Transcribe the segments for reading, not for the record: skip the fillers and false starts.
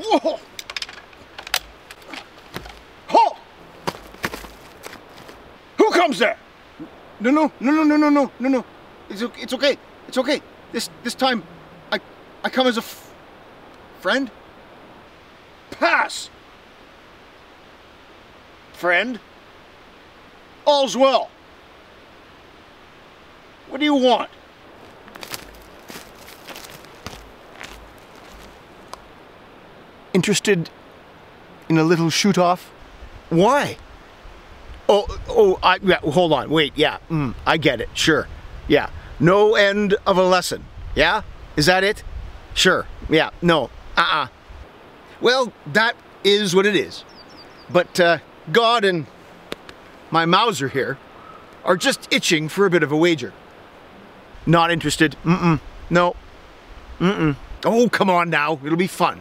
Whoa! Halt! Who comes there? No. It's okay. It's okay. This time, I come as a friend. Pass. Friend. All's well. What do you want? Interested in a little shoot-off? Why? Yeah, hold on, wait, yeah, I get it, sure, yeah. No end of a lesson, yeah? Is that it? Sure, yeah, no, Well, that is what it is. But God and my Mauser here are just itching for a bit of a wager. Not interested, no, Oh, come on now, it'll be fun.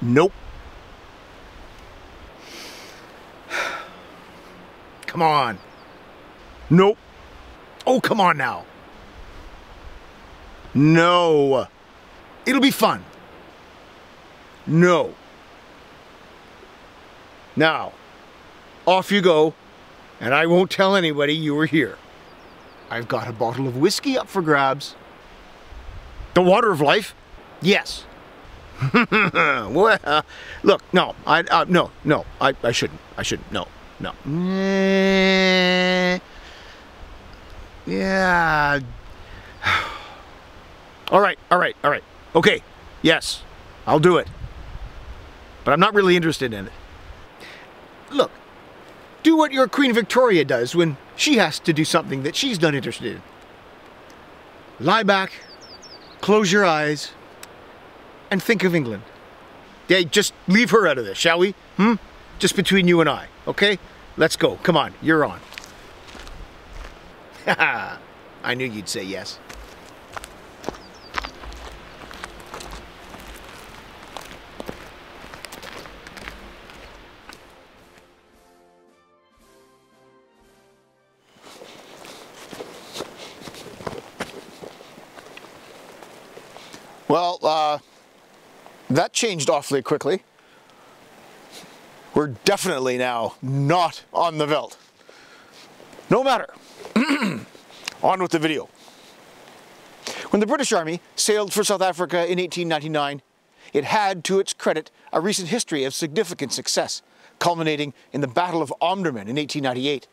Nope. Come on. Nope. Oh, come on now. No. It'll be fun. No. Now, off you go, and I won't tell anybody you were here. I've got a bottle of whiskey up for grabs. The water of life? Yes. Well, look, no, I shouldn't. No. Yeah. All right. Okay, yes, I'll do it. But I'm not really interested in it. Look, do what your Queen Victoria does when she has to do something that she's not interested in. Lie back, close your eyes, and think of England. Yeah, just leave her out of this, shall we? Just between you and I, okay? Let's go, come on, you're on. Haha, I knew you'd say yes. Well, that changed awfully quickly. We're definitely now not on the veldt. No matter. On with the video. When the British Army sailed for South Africa in 1899, it had to its credit a recent history of significant success, culminating in the Battle of Omdurman in 1898.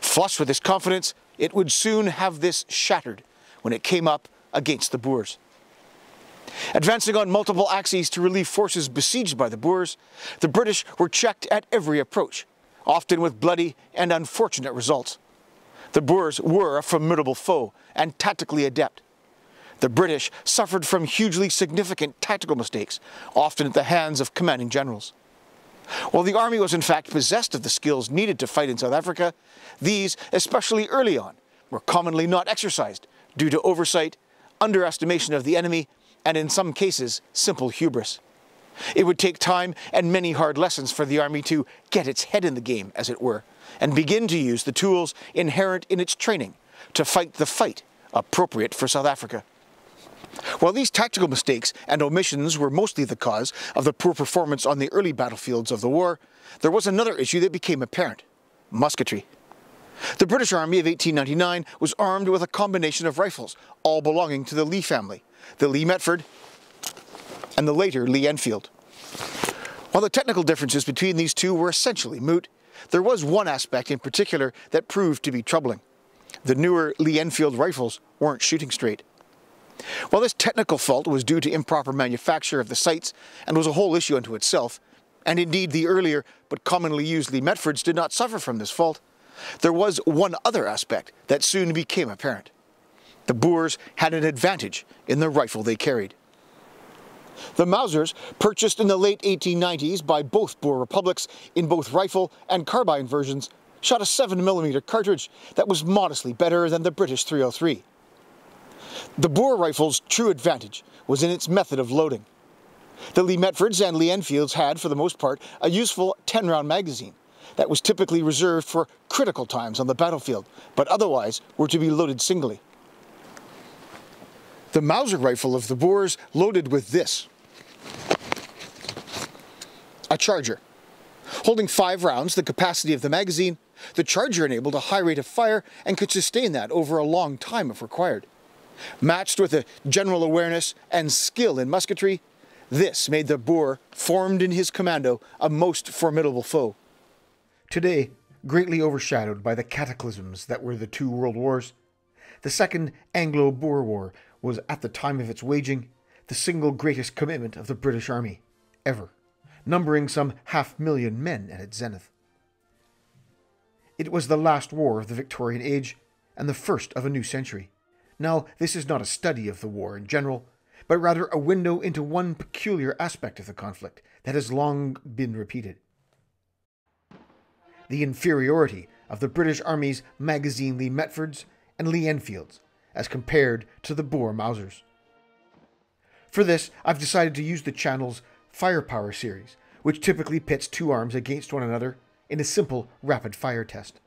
Flush with its confidence, it would soon have this shattered when it came up against the Boers. Advancing on multiple axes to relieve forces besieged by the Boers, the British were checked at every approach, often with bloody and unfortunate results. The Boers were a formidable foe and tactically adept. The British suffered from hugely significant tactical mistakes, often at the hands of commanding generals. While the army was in fact possessed of the skills needed to fight in South Africa, these, especially early on, were commonly not exercised due to oversight, underestimation of the enemy, and in some cases, simple hubris. It would take time and many hard lessons for the army to get its head in the game, as it were, and begin to use the tools inherent in its training to fight the fight appropriate for South Africa. While these tactical mistakes and omissions were mostly the cause of the poor performance on the early battlefields of the war, there was another issue that became apparent: musketry. The British Army of 1899 was armed with a combination of rifles, all belonging to the Lee family, the Lee-Metford and the later Lee-Enfield. While the technical differences between these two were essentially moot, there was one aspect in particular that proved to be troubling. The newer Lee-Enfield rifles weren't shooting straight. While this technical fault was due to improper manufacture of the sights and was a whole issue unto itself, and indeed the earlier but commonly used Lee-Metfords did not suffer from this fault, there was one other aspect that soon became apparent. The Boers had an advantage in the rifle they carried. The Mausers, purchased in the late 1890s by both Boer republics in both rifle and carbine versions, shot a 7mm cartridge that was modestly better than the British .303. The Boer rifle's true advantage was in its method of loading. The Lee-Metfords and Lee-Enfields had, for the most part, a useful 10-round magazine that was typically reserved for critical times on the battlefield, but otherwise were to be loaded singly. The Mauser rifle of the Boers loaded with this, a charger. Holding 5 rounds, the capacity of the magazine, the charger enabled a high rate of fire and could sustain that over a long time if required. Matched with a general awareness and skill in musketry, this made the Boer, formed in his commando, a most formidable foe. Today, greatly overshadowed by the cataclysms that were the 2 World Wars, the Second Anglo-Boer War was, at the time of its waging, the single greatest commitment of the British Army ever, numbering some 500,000 men at its zenith. It was the last war of the Victorian age and the first of a new century. Now, this is not a study of the war in general, but rather a window into one peculiar aspect of the conflict that has long been repeated. The inferiority of the British Army's magazine Lee-Metfords and Lee-Enfields as compared to the Boer Mausers. For this, I've decided to use the channel's Firepower series, which typically pits 2 arms against one another in a simple rapid-fire test.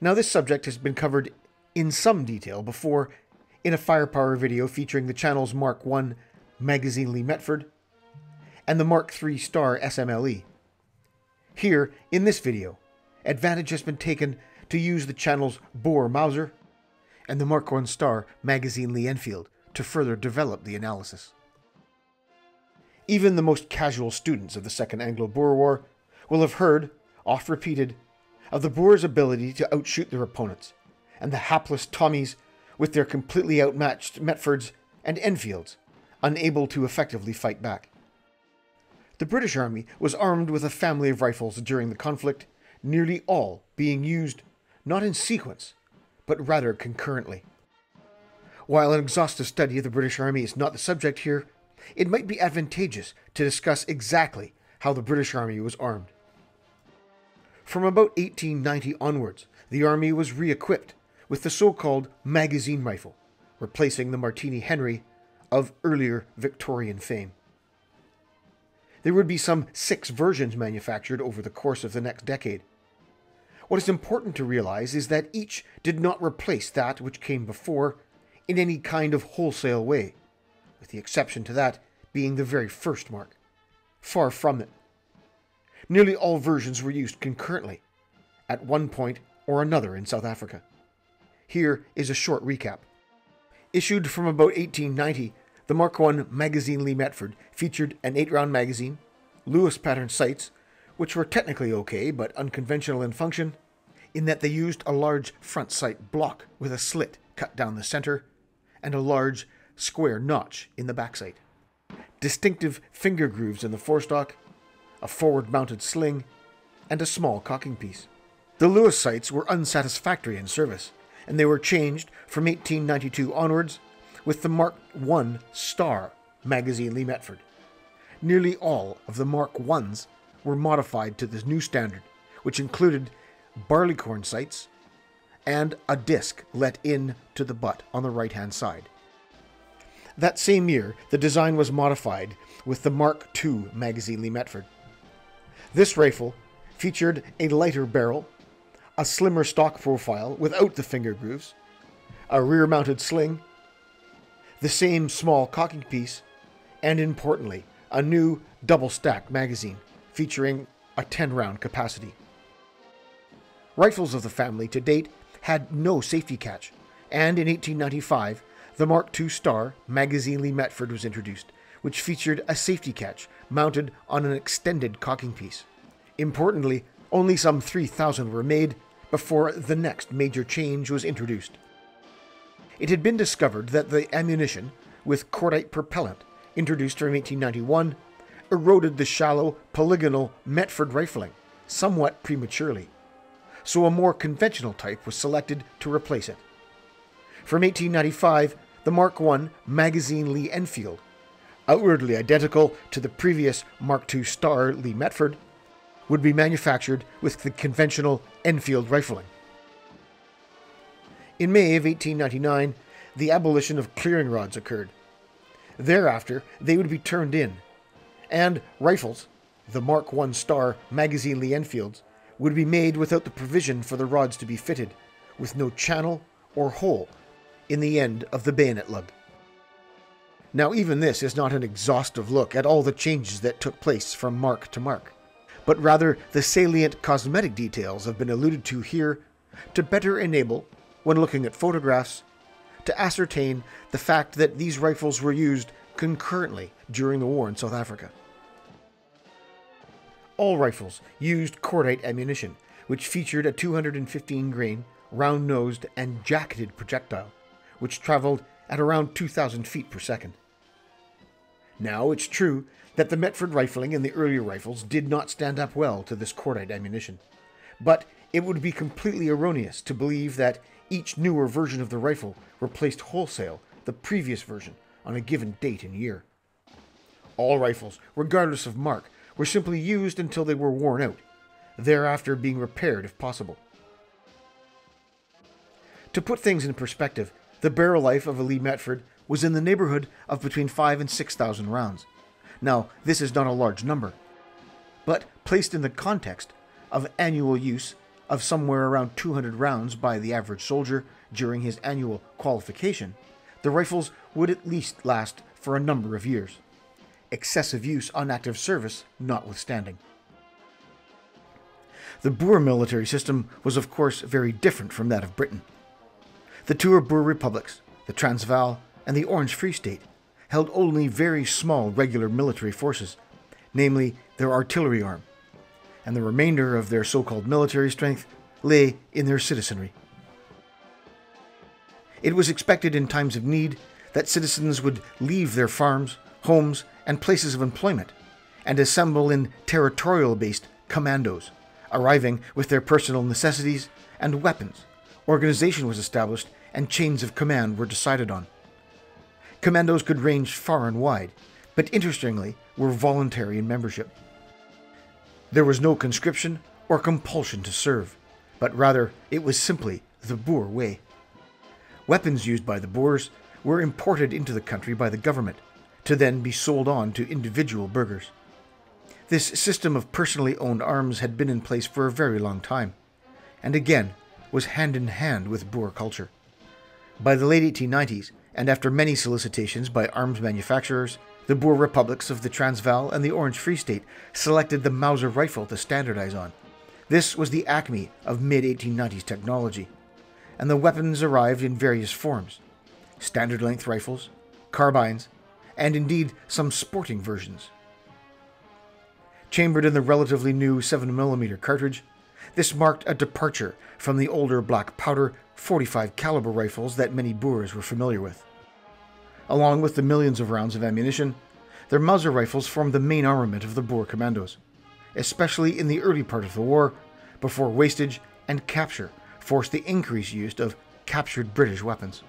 Now, this subject has been covered in some detail before in a Firepower video featuring the channel's Mark I magazine Lee-Metford and the Mark III Star SMLE. Here, in this video, advantage has been taken to use the channel's Boer Mauser and the Mark I Star magazine Lee-Enfield to further develop the analysis. Even the most casual students of the Second Anglo-Boer War will have heard, oft repeated, of the Boers' ability to outshoot their opponents, and the hapless Tommies with their completely outmatched Metfords and Enfields, unable to effectively fight back. The British Army was armed with a family of rifles during the conflict, nearly all being used not in sequence, but rather concurrently. While an exhaustive study of the British Army is not the subject here, it might be advantageous to discuss exactly how the British Army was armed. From about 1890 onwards, the Army was re-equipped with the so-called magazine rifle, replacing the Martini Henry of earlier Victorian fame. There would be some 6 versions manufactured over the course of the next decade. What is important to realize is that each did not replace that which came before in any kind of wholesale way, with the exception to that being the very first mark. Far from it. Nearly all versions were used concurrently, at one point or another in South Africa. Here is a short recap. Issued from about 1890, the Mark I magazine Lee-Metford featured an 8-round magazine, Lewis pattern sights, which were technically okay but unconventional in function, in that they used a large front sight block with a slit cut down the center, and a large square notch in the back sight. Distinctive finger grooves in the forestock, a forward-mounted sling, and a small cocking piece. The Lewis sights were unsatisfactory in service, and they were changed from 1892 onwards with the Mark I Star magazine Lee-Metford. Nearly all of the Mark I's were modified to this new standard, which included barleycorn sights and a disc let in to the butt on the right-hand side. That same year, the design was modified with the Mark II magazine Lee-Metford. This rifle featured a lighter barrel, a slimmer stock profile without the finger grooves, a rear-mounted sling, the same small cocking piece, and importantly, a new double-stack magazine featuring a 10-round capacity. Rifles of the family to date had no safety catch, and in 1895, the Mark II Star magazine Lee-Metford was introduced, which featured a safety catch mounted on an extended cocking piece. Importantly, only some 3,000 were made before the next major change was introduced. It had been discovered that the ammunition with cordite propellant introduced from 1891 eroded the shallow polygonal Metford rifling somewhat prematurely, so a more conventional type was selected to replace it. From 1895, the Mark I magazine Lee-Enfield, outwardly identical to the previous Mark II Star Lee-Metford, would be manufactured with the conventional Enfield rifling. In May of 1899, the abolition of clearing rods occurred. Thereafter, they would be turned in, and rifles, the Mark I Star magazine Lee-Enfields, would be made without the provision for the rods to be fitted, with no channel or hole in the end of the bayonet lug. Now even this is not an exhaustive look at all the changes that took place from mark to mark, but rather the salient cosmetic details have been alluded to here to better enable, when looking at photographs, to ascertain the fact that these rifles were used concurrently during the war in South Africa. All rifles used cordite ammunition, which featured a 215 grain, round-nosed and jacketed projectile, which traveled at around 2,000 feet per second. Now, it's true that the Metford rifling and the earlier rifles did not stand up well to this cordite ammunition, but it would be completely erroneous to believe that each newer version of the rifle replaced wholesale the previous version on a given date and year. All rifles, regardless of mark, were simply used until they were worn out, thereafter being repaired if possible. To put things in perspective, the barrel life of a Lee-Metford was in the neighborhood of between 5,000 and 6,000 rounds. Now, this is not a large number, but placed in the context of annual use of somewhere around 200 rounds by the average soldier during his annual qualification, the rifles would at least last for a number of years, excessive use on active service notwithstanding. The Boer military system was of course very different from that of Britain. The two Boer republics, the Transvaal and the Orange Free State, held only very small regular military forces, namely their artillery arm, and the remainder of their so-called military strength lay in their citizenry. It was expected in times of need that citizens would leave their farms, homes, and places of employment, and assemble in territorial-based commandos, arriving with their personal necessities and weapons. Organization was established and chains of command were decided on. Commandos could range far and wide, but interestingly were voluntary in membership. There was no conscription or compulsion to serve, but rather it was simply the Boer way. Weapons used by the Boers were imported into the country by the government, to then be sold on to individual burghers. This system of personally owned arms had been in place for a very long time, and again, was hand-in-hand with Boer culture. By the late 1890s, and after many solicitations by arms manufacturers, the Boer republics of the Transvaal and the Orange Free State selected the Mauser rifle to standardize on. This was the acme of mid-1890s technology, and the weapons arrived in various forms: standard-length rifles, carbines, and indeed some sporting versions. Chambered in the relatively new 7mm cartridge, this marked a departure from the older black powder 45 caliber rifles that many Boers were familiar with. Along with the millions of rounds of ammunition, their Mauser rifles formed the main armament of the Boer commandos, especially in the early part of the war, before wastage and capture forced the increased use of captured British weapons.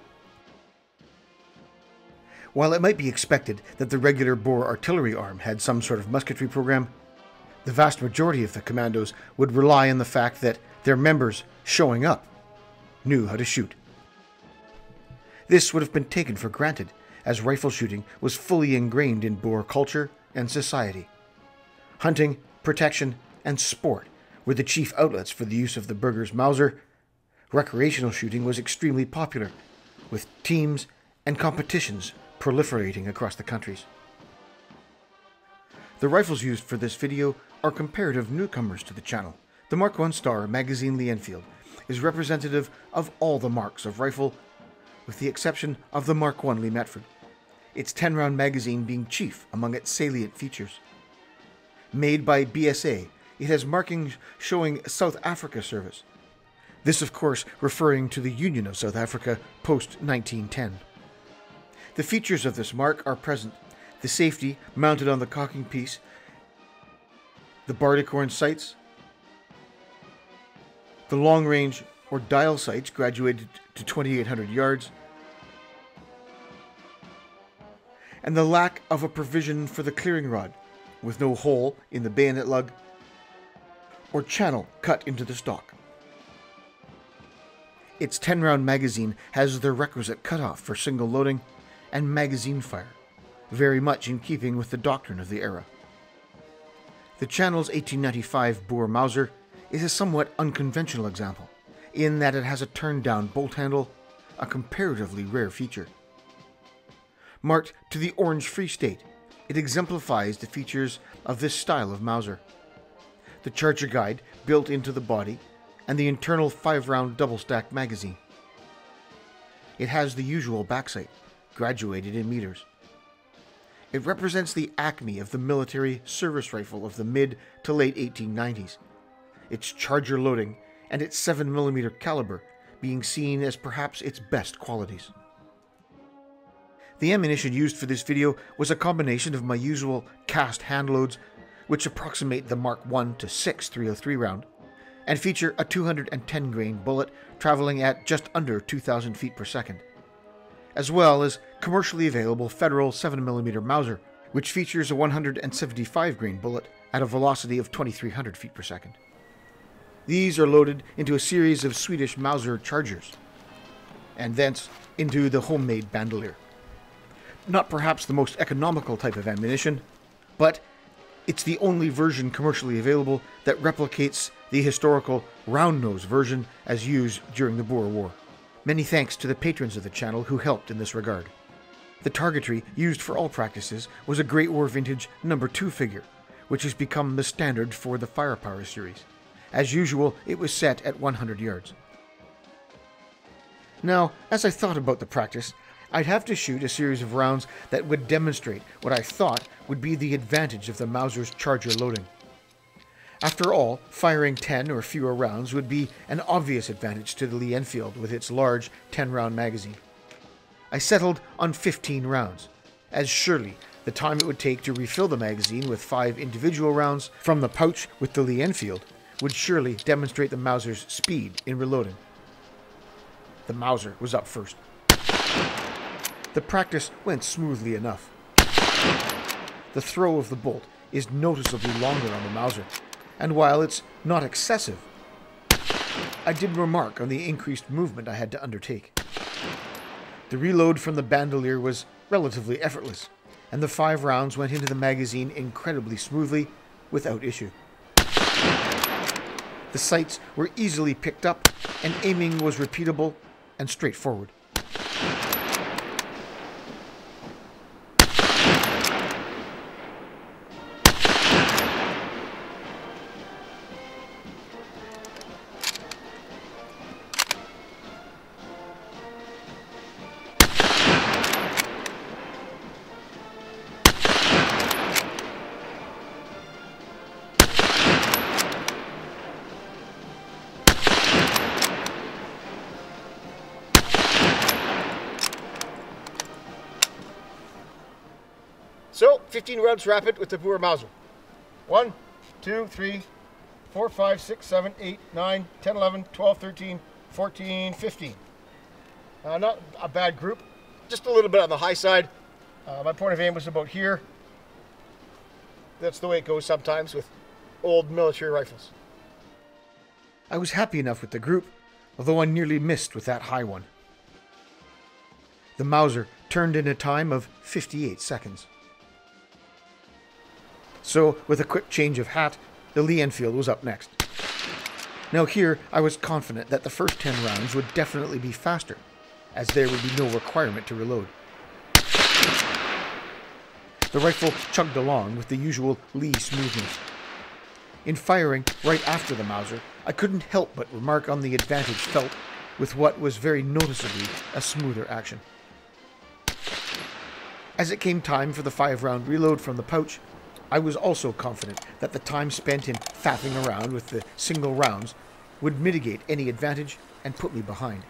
While it might be expected that the regular Boer artillery arm had some sort of musketry program, the vast majority of the commandos would rely on the fact that their members showing up knew how to shoot. This would have been taken for granted, as rifle shooting was fully ingrained in Boer culture and society. Hunting, protection, and sport were the chief outlets for the use of the burghers' Mauser. Recreational shooting was extremely popular, with teams and competitions proliferating across the countries. The rifles used for this video are comparative newcomers to the channel. The Mark 1 Star magazine Lee-Enfield is representative of all the marks of rifle, with the exception of the Mark 1 Lee-Metford, its 10-round magazine being chief among its salient features. Made by BSA, it has markings showing South Africa service, this of course referring to the Union of South Africa post-1910. The features of this mark are present: the safety mounted on the cocking piece, the barleycorn sights, the long-range or dial sights graduated to 2,800 yards, and the lack of a provision for the clearing rod, with no hole in the bayonet lug or channel cut into the stock. Its 10-round magazine has the requisite cutoff for single loading and magazine fire, very much in keeping with the doctrine of the era. The channel's 1895 Boer Mauser is a somewhat unconventional example, in that it has a turned-down bolt handle, a comparatively rare feature. marked to the Orange Free State. It exemplifies the features of this style of Mauser. The charger guide built into the body and the internal 5-round double-stack magazine. It has the usual back sight, graduated in meters. It represents the acme of the military service rifle of the mid to late 1890s, its charger loading and its 7mm caliber being seen as perhaps its best qualities. The ammunition used for this video was a combination of my usual cast handloads, which approximate the Mark 1 to 6 303 round, and feature a 210 grain bullet traveling at just under 2,000 feet per second, as well as commercially available Federal 7mm Mauser, which features a 175 grain bullet at a velocity of 2,300 feet per second. These are loaded into a series of Swedish Mauser chargers, and thence into the homemade bandolier. Not perhaps the most economical type of ammunition, but it's the only version commercially available that replicates the historical round-nose version as used during the Boer War. Many thanks to the patrons of the channel who helped in this regard. The targetry used for all practices was a Great War Vintage No. 2 figure, which has become the standard for the Firepower series. As usual, it was set at 100 yards. Now, as I thought about the practice, I'd have to shoot a series of rounds that would demonstrate what I thought would be the advantage of the Mauser's charger loading. After all, firing 10 or fewer rounds would be an obvious advantage to the Lee-Enfield with its large 10-round magazine. I settled on 15 rounds, as surely the time it would take to refill the magazine with 5 individual rounds from the pouch with the Lee-Enfield would surely demonstrate the Mauser's speed in reloading. The Mauser was up first. The practice went smoothly enough. The throw of the bolt is noticeably longer on the Mauser, and while it's not excessive, I did remark on the increased movement I had to undertake. The reload from the bandolier was relatively effortless, and the 5 rounds went into the magazine incredibly smoothly, without issue. The sights were easily picked up, and aiming was repeatable and straightforward. So, 15 rounds rapid with the Boer Mauser. 1, 2, 3, 4, 5, 6, 7, 8, 9, 10, 11, 12, 13, 14, 15. Not a bad group, just a little bit on the high side. My point of aim was about here. That's the way it goes sometimes with old military rifles. I was happy enough with the group, although I nearly missed with that high one. The Mauser turned in a time of 58 seconds. So, with a quick change of hat, the Lee-Enfield was up next. Now here, I was confident that the first 10 rounds would definitely be faster, as there would be no requirement to reload. The rifle chugged along with the usual Lee smoothness. In firing right after the Mauser, I couldn't help but remark on the advantage felt with what was very noticeably a smoother action. As it came time for the 5-round reload from the pouch, I was also confident that the time spent in faffing around with the single rounds would mitigate any advantage and put me behind.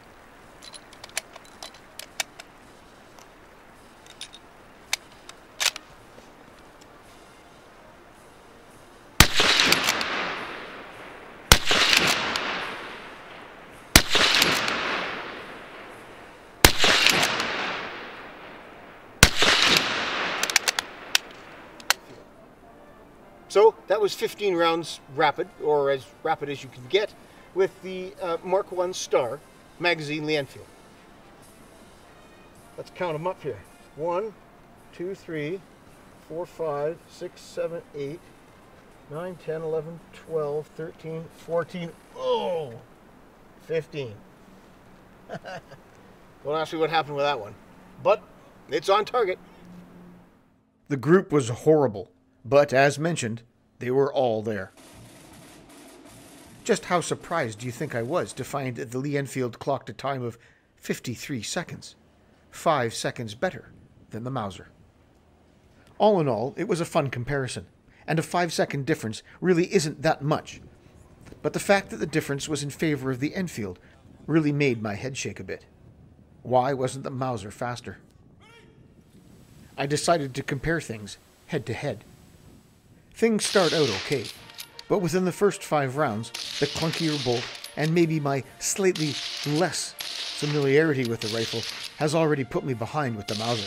So that was 15 rounds rapid, or as rapid as you can get, with the Mark 1 Star magazine Lee-Enfield. Let's count them up here. 1, 2, 3, 4, 5, 6, 7, 8, 9, 10, 11, 12, 13, 14, oh, 15. Don't ask me what happened with that one. But It's on target. The group was horrible, but as mentioned, they were all there. Just how surprised do you think I was to find that the Lee-Enfield clocked a time of 53 seconds, 5 seconds better than the Mauser. All in all, it was a fun comparison, and a 5-second difference really isn't that much. But the fact that the difference was in favor of the Enfield really made my head shake a bit. Why wasn't the Mauser faster? I decided to compare things head to head. Things start out okay, but within the first 5 rounds, the clunkier bolt and maybe my slightly less familiarity with the rifle has already put me behind with the Mauser.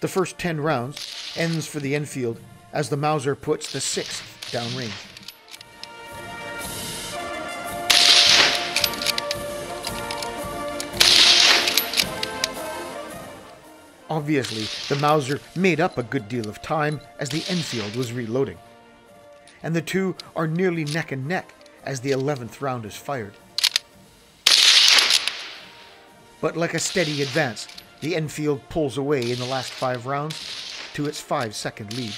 The first 10 rounds ends for the Enfield as the Mauser puts the 6th downrange. Obviously, the Mauser made up a good deal of time as the Enfield was reloading. And the two are nearly neck and neck as the 11th round is fired. But like a steady advance, the Enfield pulls away in the last 5 rounds to its 5-second lead.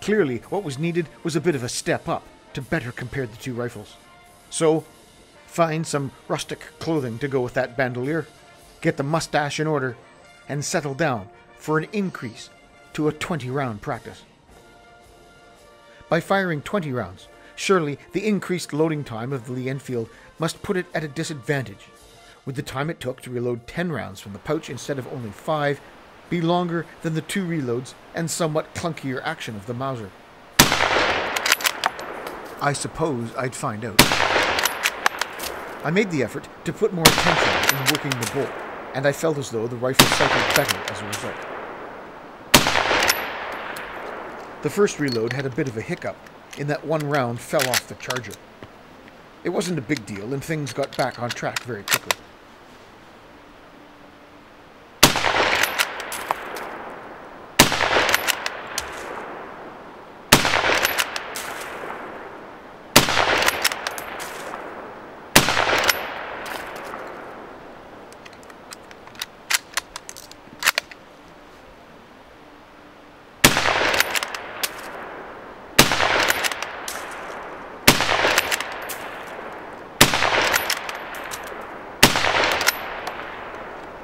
Clearly, what was needed was a bit of a step up to better compare the two rifles. So, find some rustic clothing to go with that bandolier, get the mustache in order, and settle down for an increase to a 20-round practice. By firing 20 rounds, surely the increased loading time of the Lee-Enfield must put it at a disadvantage, with the time it took to reload 10 rounds from the pouch instead of only 5 be longer than the 2 reloads and somewhat clunkier action of the Mauser. I suppose I'd find out. I made the effort to put more tension in working the bolt, and I felt as though the rifle cycled better as a result. The first reload had a bit of a hiccup, in that 1 round fell off the charger. It wasn't a big deal, and things got back on track very quickly.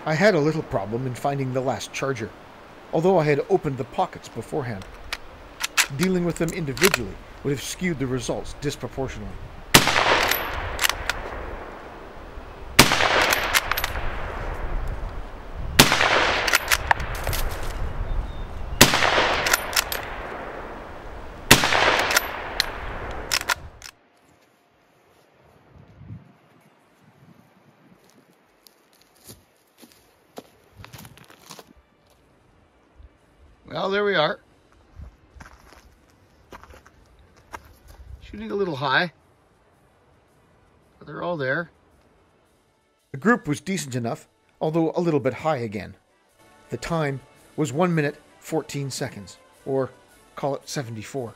I had a little problem in finding the last charger, although I had opened the pockets beforehand. Dealing with them individually would have skewed the results disproportionately. Well, there we are. Shooting a little high, but they're all there. The group was decent enough, although a little bit high again. The time was 1 minute, 14 seconds, or call it 74.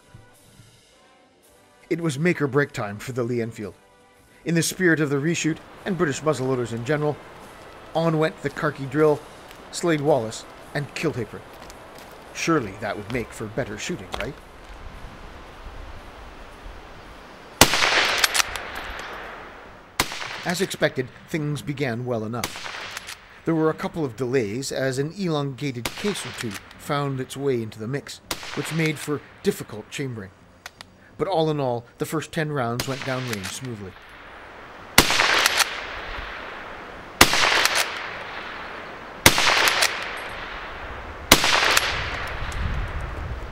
It was make or break time for the Lee-Enfield. In the spirit of the reshoot and British muzzleloaders in general, on went the khaki drill, Slade Wallace, and Kiltaper. Surely that would make for better shooting, right? As expected, things began well enough. There were a couple of delays as an elongated case or two found its way into the mix, which made for difficult chambering. But all in all, the first 10 rounds went downrange smoothly.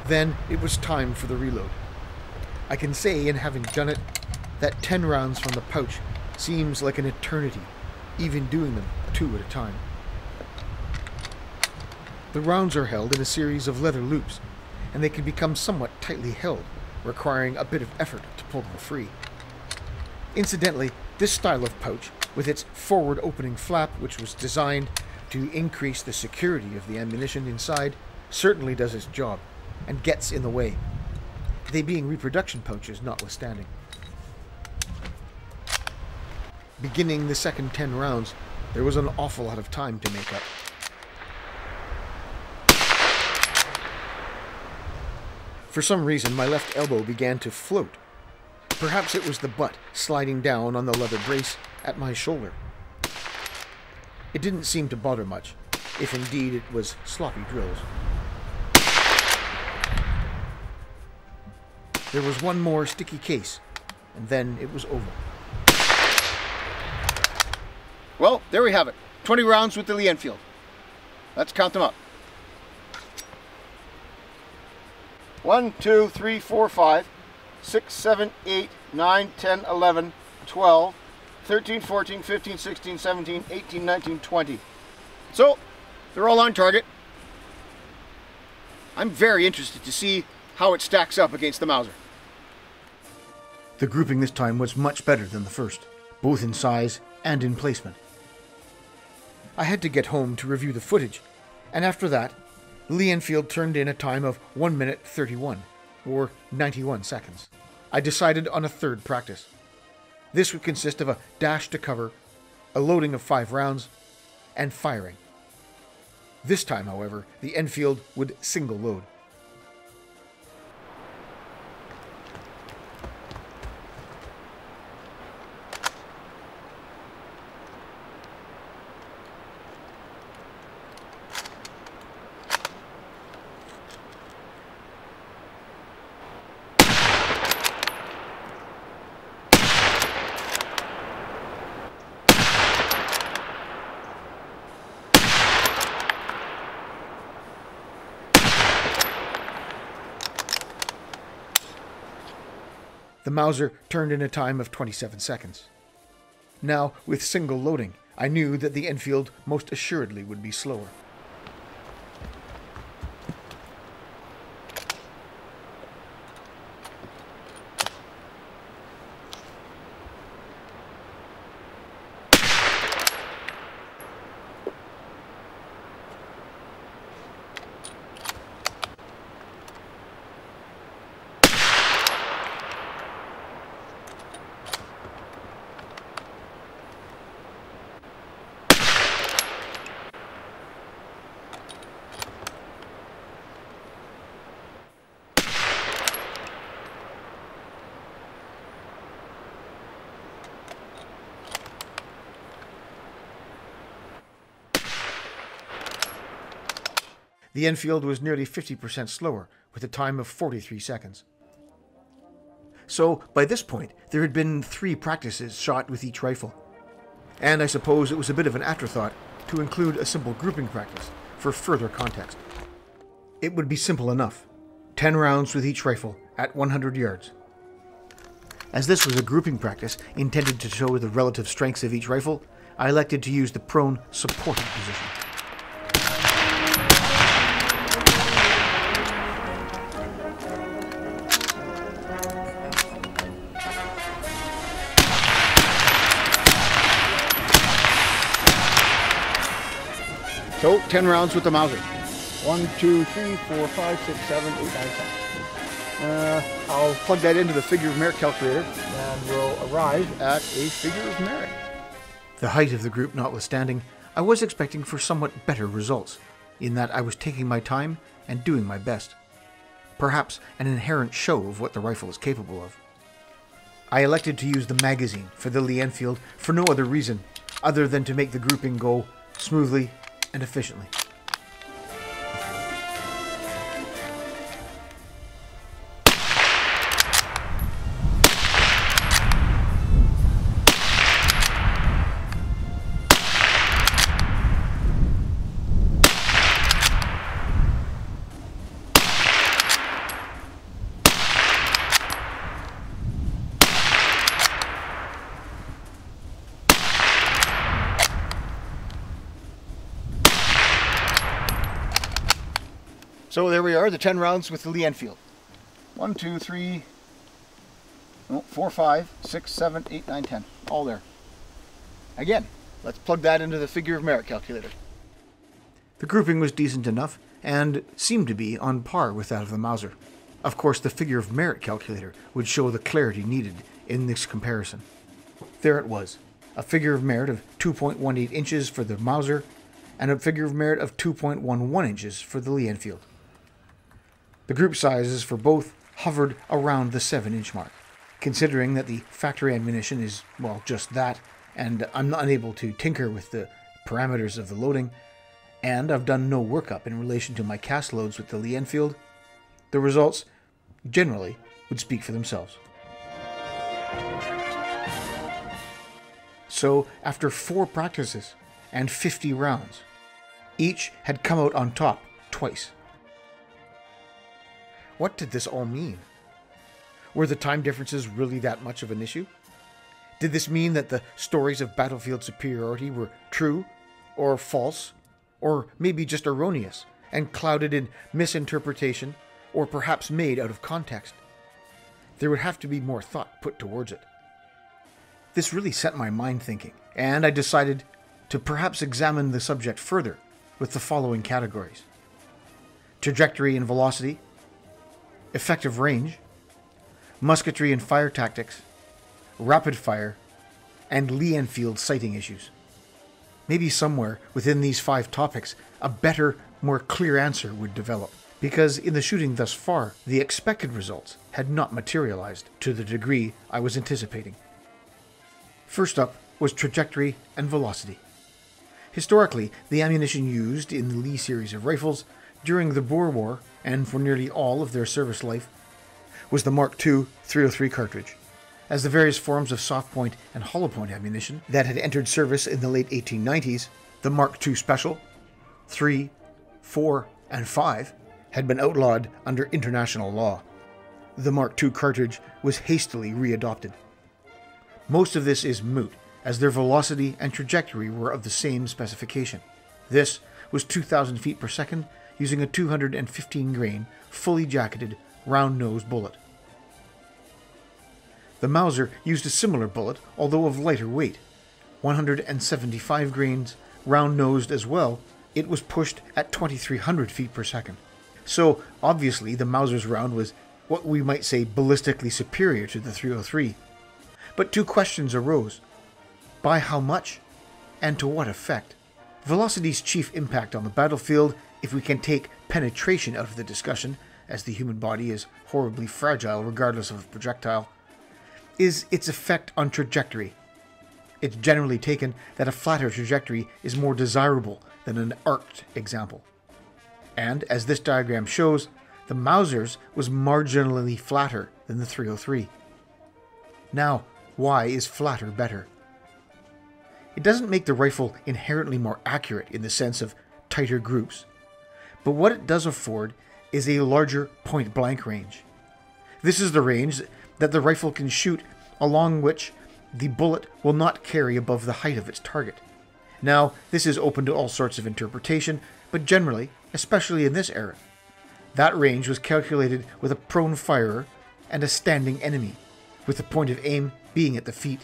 Then it was time for the reload. I can say, in having done it, that 10 rounds from the pouch seems like an eternity, even doing them 2 at a time. The rounds are held in a series of leather loops, and they can become somewhat tightly held, requiring a bit of effort to pull them free. Incidentally, this style of pouch with its forward opening flap, which was designed to increase the security of the ammunition inside, certainly does its job and gets in the way, they being reproduction pouches notwithstanding. Beginning the second 10 rounds, there was an awful lot of time to make up. For some reason, my left elbow began to float. Perhaps it was the butt sliding down on the leather brace at my shoulder. It didn't seem to bother much, if indeed it was sloppy drills. There was one more sticky case, and then it was over. Well, there we have it. 20 rounds with the Lee-Enfield. Let's count them up. 1, 2, 3, 4, 5, 6, 7, 8, 9, 10, 11, 12, 13, 14, 15, 16, 17, 18, 19, 20. So, they're all on target. I'm very interested to see how it stacks up against the Mauser. The grouping this time was much better than the first, both in size and in placement. I had to get home to review the footage, and after that, Lee-Enfield turned in a time of 1 minute 31, or 91 seconds. I decided on a third practice. This would consist of a dash to cover, a loading of 5 rounds, and firing. This time, however, the Enfield would single load. The Mauser turned in a time of 27 seconds. Now, with single loading, I knew that the Enfield most assuredly would be slower. The Enfield was nearly 50% slower, with a time of 43 seconds. So, by this point, there had been 3 practices shot with each rifle. And I suppose it was a bit of an afterthought to include a simple grouping practice for further context. It would be simple enough. 10 rounds with each rifle at 100 yards. As this was a grouping practice intended to show the relative strengths of each rifle, I elected to use the prone supporting position. So, 10 rounds with the Mauser. 1, 2, 3, 4, 5, 6, 7, 8, 9, 10. I'll plug that into the figure of merit calculator, and we'll arrive at a figure of merit. The height of the group notwithstanding, I was expecting for somewhat better results, in that I was taking my time and doing my best. Perhaps an inherent show of what the rifle is capable of. I elected to use the magazine for the Lee-Enfield for no other reason, other than to make the grouping go smoothly and efficiently. So there we are, the 10 rounds with the Lee-Enfield. 1, 2, 3, no, 4, 5, 6, 7, 8, 9, 10. All there. Again, let's plug that into the figure of merit calculator. The grouping was decent enough, and seemed to be on par with that of the Mauser. Of course, the figure of merit calculator would show the clarity needed in this comparison. There it was, a figure of merit of 2.18 inches for the Mauser, and a figure of merit of 2.11 inches for the Lee-Enfield. The group sizes for both hovered around the 7-inch mark. Considering that the factory ammunition is, well, just that, and I'm unable to tinker with the parameters of the loading, and I've done no workup in relation to my cast loads with the Lee-Enfield, the results generally would speak for themselves. So, after 4 practices and 50 rounds, each had come out on top twice. What did this all mean? Were the time differences really that much of an issue? Did this mean that the stories of battlefield superiority were true, or false, or maybe just erroneous, and clouded in misinterpretation, or perhaps made out of context? There would have to be more thought put towards it. This really set my mind thinking, and I decided to perhaps examine the subject further with the following categories: trajectory and velocity, effective range, musketry and fire tactics, rapid fire, and Lee-Enfield sighting issues. Maybe somewhere within these 5 topics, a better, more clear answer would develop, because in the shooting thus far, the expected results had not materialized to the degree I was anticipating. First up was trajectory and velocity. Historically, the ammunition used in the Lee series of rifles during the Boer War and for nearly all of their service life was the Mark II 303 cartridge, as the various forms of soft point and hollow point ammunition that had entered service in the late 1890s, the Mark II Special, III, IV, and V, had been outlawed under international law. The Mark II cartridge was hastily readopted. Most of this is moot, as their velocity and trajectory were of the same specification. This was 2,000 feet per second using a 215-grain, fully jacketed, round-nosed bullet. The Mauser used a similar bullet, although of lighter weight. 175 grains, round-nosed as well, it was pushed at 2,300 feet per second. So, obviously, the Mauser's round was what we might say ballistically superior to the 303. But 2 questions arose. By how much? And to what effect? Velocity's chief impact on the battlefield, if we can take penetration out of the discussion, as the human body is horribly fragile regardless of the projectile, is its effect on trajectory. It's generally taken that a flatter trajectory is more desirable than an arced example. And, as this diagram shows, the Mauser's was marginally flatter than the 303. Now, why is flatter better? It doesn't make the rifle inherently more accurate in the sense of tighter groups, but what it does afford is a larger point-blank range. This is the range that the rifle can shoot, along which the bullet will not carry above the height of its target. Now, this is open to all sorts of interpretation, but generally, especially in this era, that range was calculated with a prone firer and a standing enemy, with the point of aim being at the feet.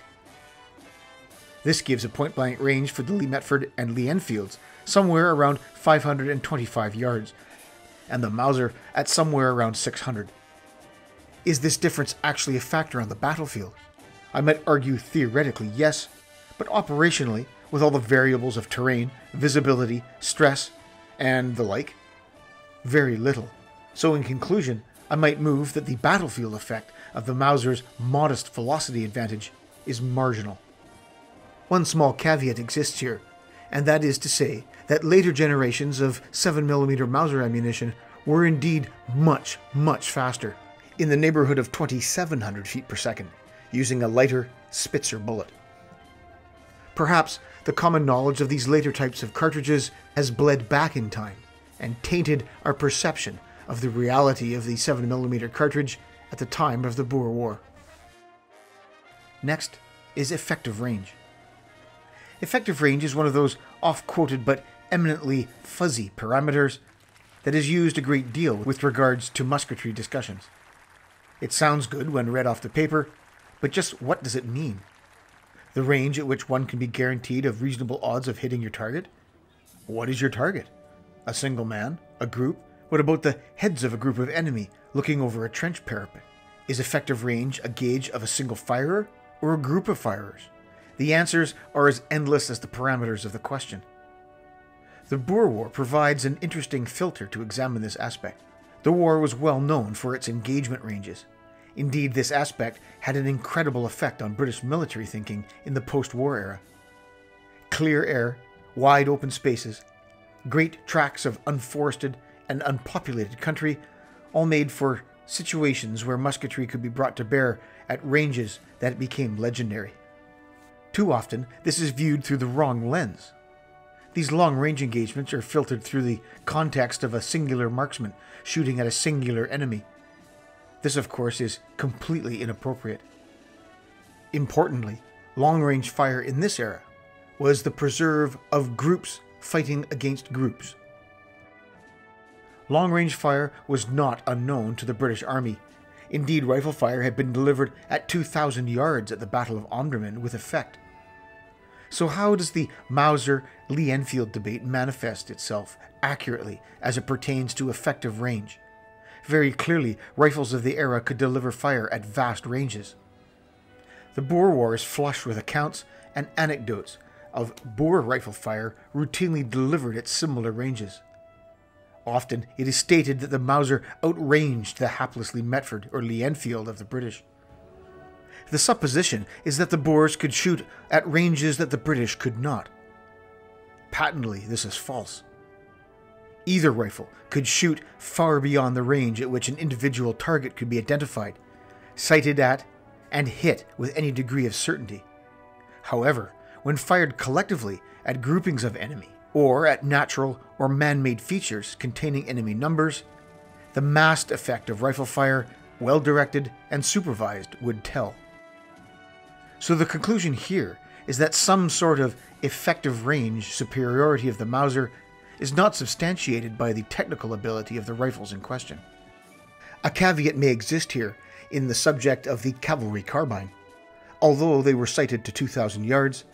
This gives a point-blank range for the Lee-Metford and Lee-Enfields somewhere around 525 yards, and the Mauser at somewhere around 600. Is this difference actually a factor on the battlefield? I might argue theoretically yes, but operationally, with all the variables of terrain, visibility, stress, and the like, very little. So in conclusion, I might move that the battlefield effect of the Mauser's modest velocity advantage is marginal. One small caveat exists here, and that is to say that later generations of 7mm Mauser ammunition were indeed much, much faster, in the neighborhood of 2,700 feet per second, using a lighter Spitzer bullet. Perhaps the common knowledge of these later types of cartridges has bled back in time and tainted our perception of the reality of the 7mm cartridge at the time of the Boer War. Next is effective range. Effective range is one of those oft-quoted but eminently fuzzy parameters that is used a great deal with regards to musketry discussions. It sounds good when read off the paper, but just what does it mean? The range at which one can be guaranteed of reasonable odds of hitting your target? What is your target? A single man? A group? What about the heads of a group of enemy looking over a trench parapet? Is effective range a gauge of a single firer or a group of firers? The answers are as endless as the parameters of the question. The Boer War provides an interesting filter to examine this aspect. The war was well known for its engagement ranges. Indeed, this aspect had an incredible effect on British military thinking in the post-war era. Clear air, wide open spaces, great tracts of unforested and unpopulated country all made for situations where musketry could be brought to bear at ranges that became legendary. Too often, this is viewed through the wrong lens. These long-range engagements are filtered through the context of a singular marksman shooting at a singular enemy. This, of course, is completely inappropriate. Importantly, long-range fire in this era was the preserve of groups fighting against groups. Long-range fire was not unknown to the British Army. Indeed, rifle fire had been delivered at 2,000 yards at the Battle of Omdurman with effect. So how does the Mauser-Lee-Enfield debate manifest itself accurately as it pertains to effective range? Very clearly, rifles of the era could deliver fire at vast ranges. The Boer War is flush with accounts and anecdotes of Boer rifle fire routinely delivered at similar ranges. Often, it is stated that the Mauser outranged the hapless Lee-Metford or Lee-Enfield of the British. The supposition is that the Boers could shoot at ranges that the British could not. Patently, this is false. Either rifle could shoot far beyond the range at which an individual target could be identified, sighted at, and hit with any degree of certainty. However, when fired collectively at groupings of enemy, or at natural or man-made features containing enemy numbers, the massed effect of rifle fire, well-directed and supervised, would tell. So the conclusion here is that some sort of effective range superiority of the Mauser is not substantiated by the technical ability of the rifles in question. A caveat may exist here in the subject of the cavalry carbine. Although they were sighted to 2,000 yards,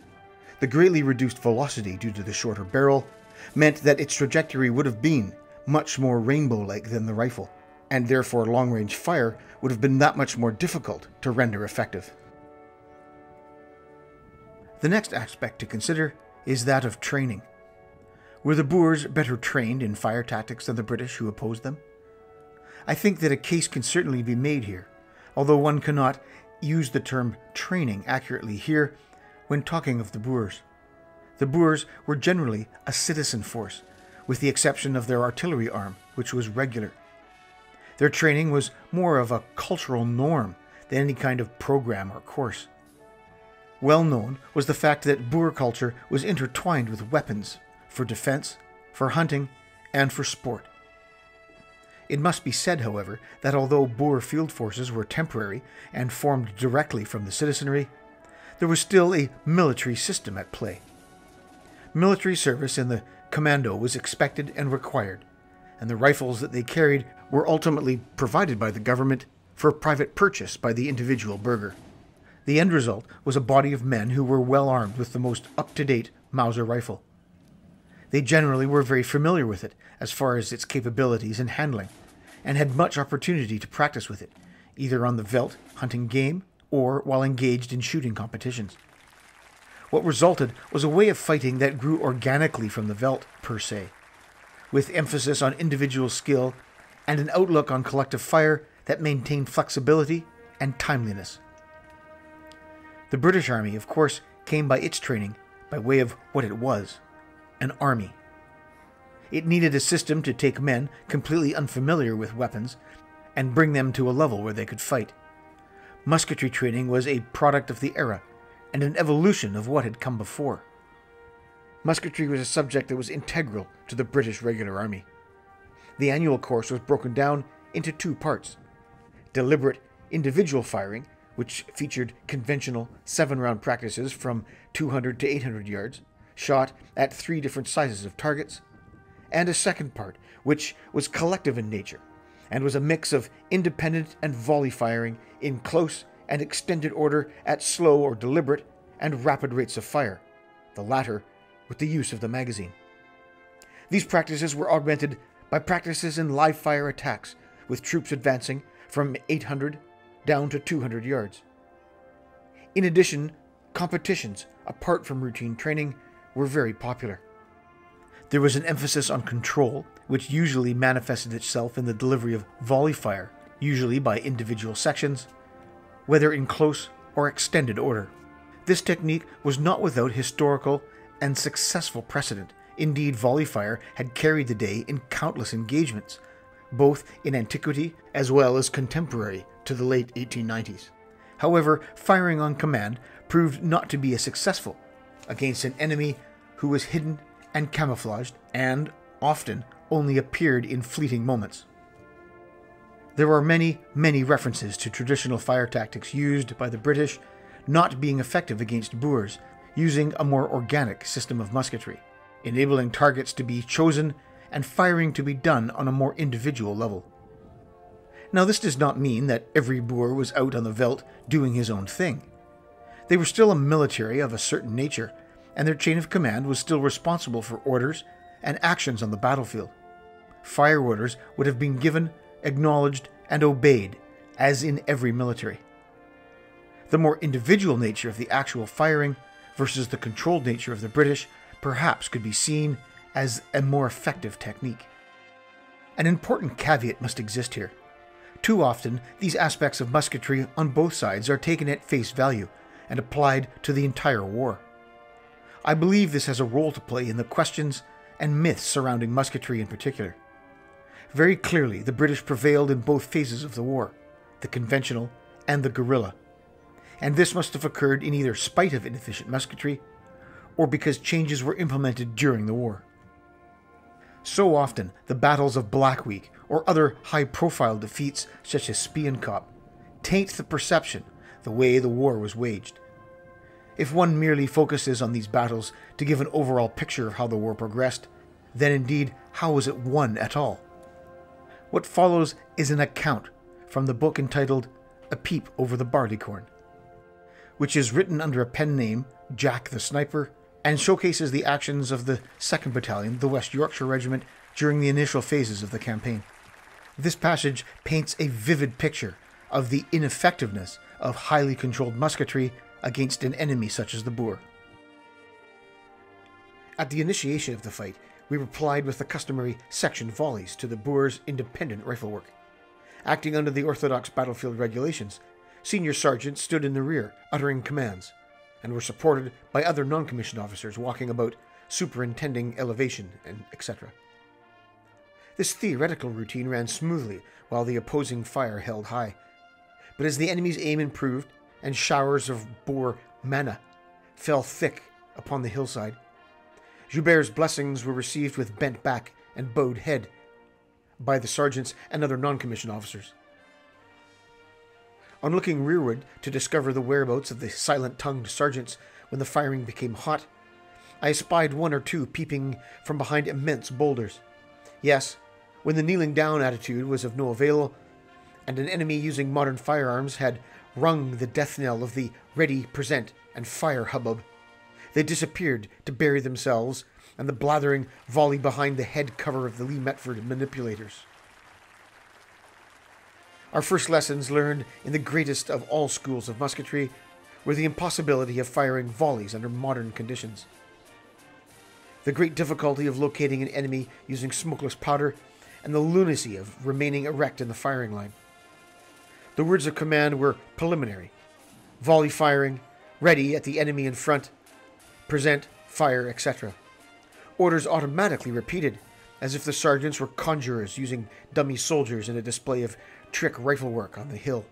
the greatly reduced velocity due to the shorter barrel meant that its trajectory would have been much more rainbow-like than the rifle, and therefore long-range fire would have been that much more difficult to render effective. The next aspect to consider is that of training. Were the Boers better trained in fire tactics than the British who opposed them? I think that a case can certainly be made here, although one cannot use the term training accurately here when talking of the Boers. The Boers were generally a citizen force, with the exception of their artillery arm, which was regular. Their training was more of a cultural norm than any kind of program or course. Well known was the fact that Boer culture was intertwined with weapons, for defense, for hunting, and for sport. It must be said, however, that although Boer field forces were temporary and formed directly from the citizenry, there was still a military system at play. Military service in the commando was expected and required, and the rifles that they carried were ultimately provided by the government for private purchase by the individual burgher. The end result was a body of men who were well armed with the most up-to-date Mauser rifle. They generally were very familiar with it, as far as its capabilities and handling, and had much opportunity to practice with it, either on the veldt, hunting game, or while engaged in shooting competitions. What resulted was a way of fighting that grew organically from the veldt, per se, with emphasis on individual skill and an outlook on collective fire that maintained flexibility and timeliness. The British Army, of course, came by its training by way of what it was: an army. It needed a system to take men completely unfamiliar with weapons and bring them to a level where they could fight. Musketry training was a product of the era and an evolution of what had come before. Musketry was a subject that was integral to the British regular army. The annual course was broken down into two parts: deliberate individual firing, which featured conventional 7-round practices from 200 to 800 yards, shot at 3 different sizes of targets, and a second part, which was collective in nature, and was a mix of independent and volley firing in close and extended order at slow or deliberate, and rapid rates of fire, the latter with the use of the magazine. These practices were augmented by practices in live fire attacks, with troops advancing from 800 down to 200 yards. In addition, competitions, apart from routine training, were very popular. There was an emphasis on control, which usually manifested itself in the delivery of volley fire, usually by individual sections, whether in close or extended order. This technique was not without historical and successful precedent. Indeed, volley fire had carried the day in countless engagements, both in antiquity as well as contemporary to the late 1890s. However, firing on command proved not to be as successful against an enemy who was hidden and camouflaged and often only appeared in fleeting moments. There are many, many references to traditional fire tactics used by the British not being effective against Boers, using a more organic system of musketry, enabling targets to be chosen and firing to be done on a more individual level. Now, this does not mean that every Boer was out on the veldt doing his own thing. They were still a military of a certain nature, and their chain of command was still responsible for orders and actions on the battlefield. Fire orders would have been given, acknowledged, and obeyed, as in every military. The more individual nature of the actual firing versus the controlled nature of the British perhaps could be seen as a more effective technique. An important caveat must exist here. Too often, these aspects of musketry on both sides are taken at face value and applied to the entire war. I believe this has a role to play in the questions and myths surrounding musketry in particular. Very clearly, the British prevailed in both phases of the war, the conventional and the guerrilla, and this must have occurred in either spite of inefficient musketry or because changes were implemented during the war. So often, the battles of Black Week or other high-profile defeats such as Spion Kop taint the perception the way the war was waged. If one merely focuses on these battles to give an overall picture of how the war progressed, then indeed, how was it won at all? What follows is an account from the book entitled A Peep Over the Barleycorn, which is written under a pen name Jack the Sniper, and showcases the actions of the 2nd Battalion, the West Yorkshire Regiment, during the initial phases of the campaign. This passage paints a vivid picture of the ineffectiveness of highly controlled musketry against an enemy such as the Boer. At the initiation of the fight, we replied with the customary section volleys to the Boers' independent rifle work. Acting under the orthodox battlefield regulations, senior sergeants stood in the rear, uttering commands, and were supported by other non-commissioned officers walking about, superintending elevation, and etc. This theoretical routine ran smoothly while the opposing fire held high, but as the enemy's aim improved and showers of Boer manna fell thick upon the hillside, Joubert's blessings were received with bent back and bowed head by the sergeants and other non-commissioned officers. On looking rearward to discover the whereabouts of the silent-tongued sergeants when the firing became hot, I espied one or two peeping from behind immense boulders. Yes, when the kneeling-down attitude was of no avail, and an enemy using modern firearms had rung the death knell of the ready, present, and fire hubbub, they disappeared to bury themselves and the blathering volley behind the head cover of the Lee-Metford manipulators. Our first lessons learned in the greatest of all schools of musketry were the impossibility of firing volleys under modern conditions, the great difficulty of locating an enemy using smokeless powder, and the lunacy of remaining erect in the firing line. The words of command were preliminary, volley firing, ready at the enemy in front, present, fire, etc. Orders automatically repeated, as if the sergeants were conjurers using dummy soldiers in a display of trick rifle work on the hill.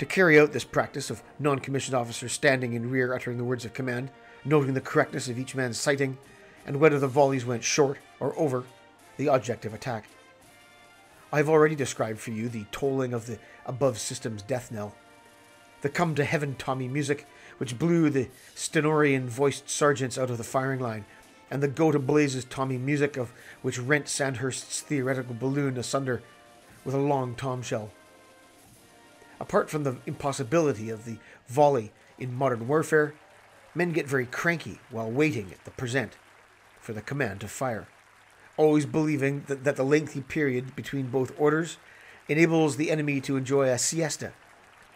To carry out this practice of non-commissioned officers standing in rear uttering the words of command, noting the correctness of each man's sighting, and whether the volleys went short or over the object of attack. I've already described for you the tolling of the above system's death knell, the come-to-heaven Tommy music which blew the Stenorian-voiced sergeants out of the firing line, and the go-to-blazes Tommy music of which rent Sandhurst's theoretical balloon asunder with a long tom shell. Apart from the impossibility of the volley In modern warfare, men get very cranky while waiting at the present for the command to fire, always believing that the lengthy period between both orders enables the enemy to enjoy a siesta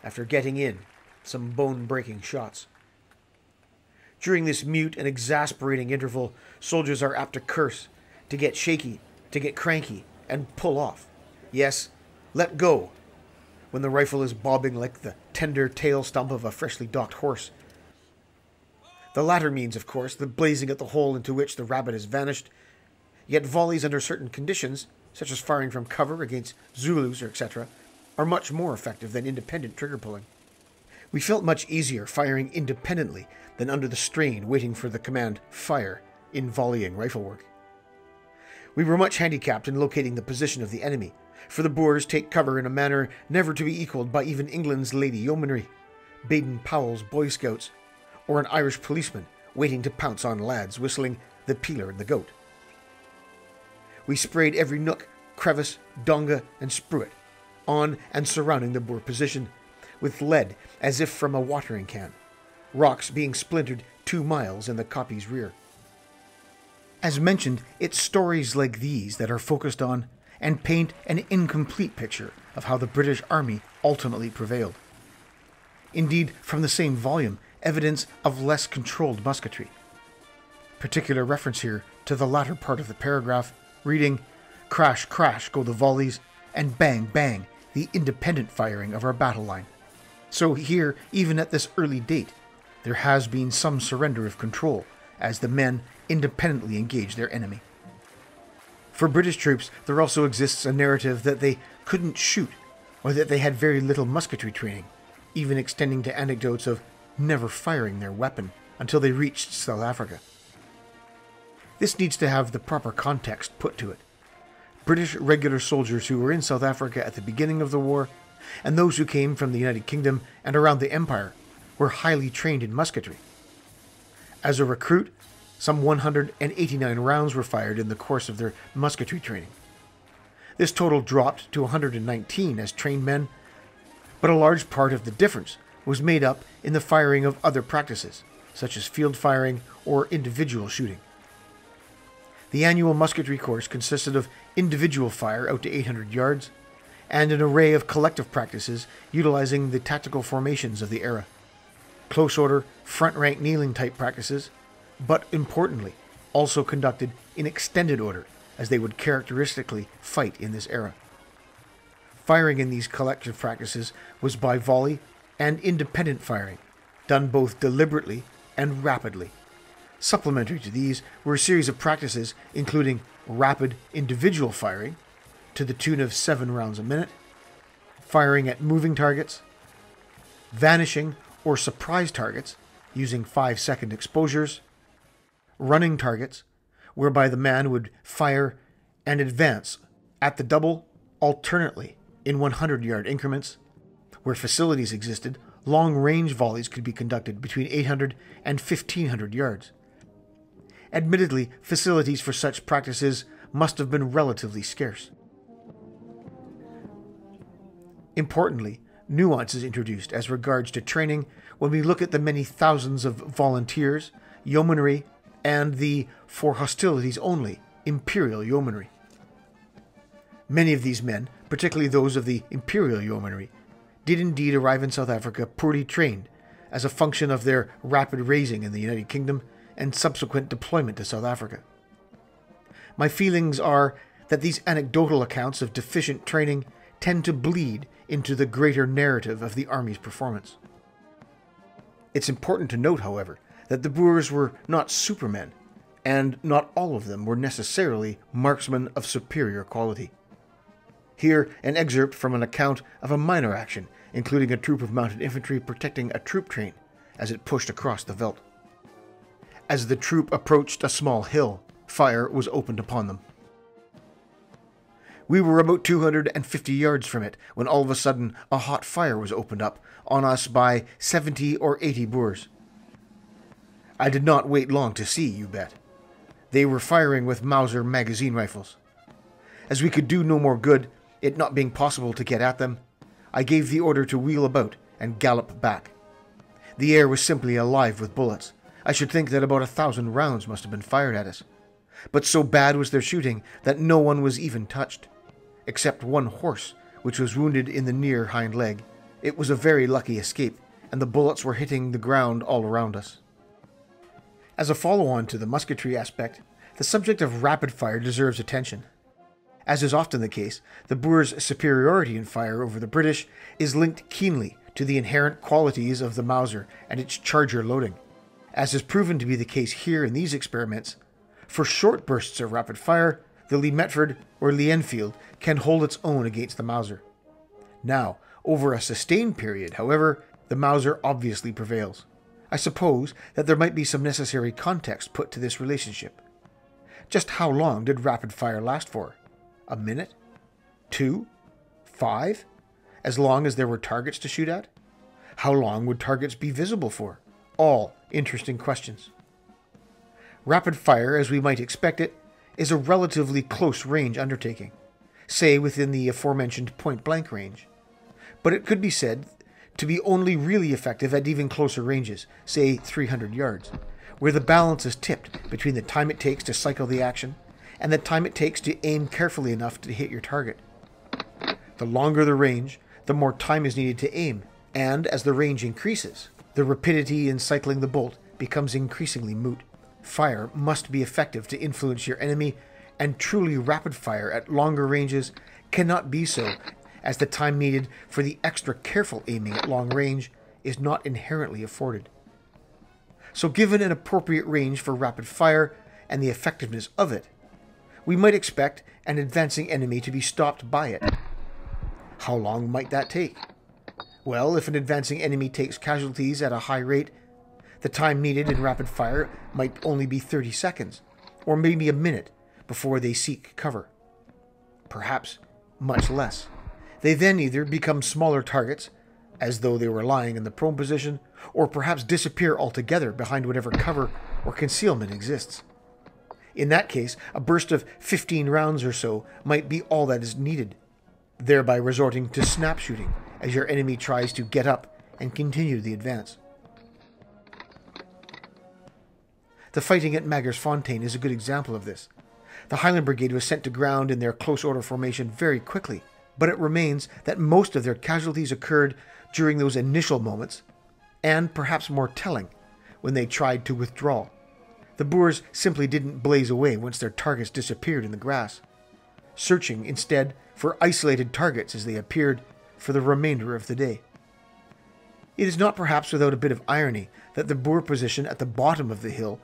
after getting in some bone-breaking shots. During this mute and exasperating interval, soldiers are apt to curse, to get shaky, to get cranky, and pull off. Yes, let go, when the rifle is bobbing like the tender tail stump of a freshly docked horse. The latter means, of course, the blazing at the hole into which the rabbit has vanished, yet volleys under certain conditions, such as firing from cover against Zulus or etc., are much more effective than independent trigger-pulling. We felt much easier firing independently than under the strain waiting for the command fire in volleying rifle work. We were much handicapped in locating the position of the enemy, for the Boers take cover in a manner never to be equalled by even England's Lady Yeomanry, Baden-Powell's Boy Scouts, or an Irish policeman waiting to pounce on lads whistling "The Peeler and the Goat." We sprayed every nook, crevice, donga, and spruit on and surrounding the Boer position with lead as if from a watering can, rocks being splintered 2 miles in the kopje's rear. As mentioned, it's stories like these that are focused on and paint an incomplete picture of how the British Army ultimately prevailed. Indeed, from the same volume, evidence of less controlled musketry. Particular reference here to the latter part of the paragraph, reading, "Crash, crash go the volleys, and bang, bang, the independent firing of our battle line." So here, even at this early date, there has been some surrender of control, as the men independently engage their enemy. For British troops, there also exists a narrative that they couldn't shoot, or that they had very little musketry training, even extending to anecdotes of never firing their weapon until they reached South Africa. This needs to have the proper context put to it. British regular soldiers who were in South Africa at the beginning of the war, and those who came from the United Kingdom and around the Empire, were highly trained in musketry. As a recruit, some 189 rounds were fired in the course of their musketry training. This total dropped to 119 as trained men, but a large part of the difference was made up in the firing of other practices, such as field firing or individual shooting. The annual musketry course consisted of individual fire out to 800 yards, and an array of collective practices utilizing the tactical formations of the era. Close order, front rank kneeling type practices, but importantly, also conducted in extended order, as they would characteristically fight in this era. Firing in these collective practices was by volley and independent firing, done both deliberately and rapidly. Supplementary to these were a series of practices including rapid individual firing, to the tune of 7 rounds a minute, firing at moving targets, vanishing or surprise targets, using 5-second exposures, running targets, whereby the man would fire and advance at the double alternately in 100-yard increments. Where facilities existed, long-range volleys could be conducted between 800 and 1,500 yards. Admittedly, facilities for such practices must have been relatively scarce. Importantly, nuance is introduced as regards to training when we look at the many thousands of volunteers, yeomanry, and the, for hostilities only, imperial yeomanry. Many of these men, particularly those of the imperial yeomanry, did indeed arrive in South Africa poorly trained, as a function of their rapid raising in the United Kingdom and subsequent deployment to South Africa. My feelings are that these anecdotal accounts of deficient training tend to bleed into the greater narrative of the Army's performance. It's important to note, however, that the Boers were not supermen, and not all of them were necessarily marksmen of superior quality. Here, an excerpt from an account of a minor action, including a troop of mounted infantry protecting a troop train as it pushed across the veldt. As the troop approached a small hill, fire was opened upon them. We were about 250 yards from it when all of a sudden a hot fire was opened up on us by 70 or 80 Boers. I did not wait long to see, you bet. They were firing with Mauser magazine rifles. As we could do no more good, it not being possible to get at them, I gave the order to wheel about and gallop back. The air was simply alive with bullets. I should think that about 1,000 rounds must have been fired at us. But so bad was their shooting that no one was even touched, except one horse, which was wounded in the near hind leg. It was a very lucky escape, and the bullets were hitting the ground all around us. As a follow-on to the musketry aspect, the subject of rapid fire deserves attention. As is often the case, the Boers' superiority in fire over the British is linked keenly to the inherent qualities of the Mauser and its charger loading. As is proven to be the case here in these experiments, for short bursts of rapid fire, the Lee-Metford or Lee-Enfield can hold its own against the Mauser. Now, over a sustained period, however, the Mauser obviously prevails. I suppose that there might be some necessary context put to this relationship. Just how long did rapid fire last for? A minute? 2? 5? As long as there were targets to shoot at? How long would targets be visible for? All interesting questions. Rapid fire, as we might expect it, is a relatively close-range undertaking, say within the aforementioned point-blank range. But it could be said to be only really effective at even closer ranges, say 300 yards, where the balance is tipped between the time it takes to cycle the action and the time it takes to aim carefully enough to hit your target. The longer the range, the more time is needed to aim, and as the range increases, the rapidity in cycling the bolt becomes increasingly moot. Fire must be effective to influence your enemy, and truly rapid fire at longer ranges cannot be so, as the time needed for the extra careful aiming at long range is not inherently afforded. So given an appropriate range for rapid fire and the effectiveness of it, we might expect an advancing enemy to be stopped by it. How long might that take? Well, if an advancing enemy takes casualties at a high rate, the time needed in rapid fire might only be 30 seconds, or maybe a minute, before they seek cover. Perhaps much less. They then either become smaller targets, as though they were lying in the prone position, or perhaps disappear altogether behind whatever cover or concealment exists. In that case, a burst of 15 rounds or so might be all that is needed, thereby resorting to snap shooting as your enemy tries to get up and continue the advance. The fighting at Magersfontein is a good example of this. The Highland Brigade was sent to ground in their close-order formation very quickly, but it remains that most of their casualties occurred during those initial moments, and perhaps more telling, when they tried to withdraw. The Boers simply didn't blaze away once their targets disappeared in the grass, searching instead for isolated targets as they appeared for the remainder of the day. It is not perhaps without a bit of irony that the Boer position at the bottom of the hill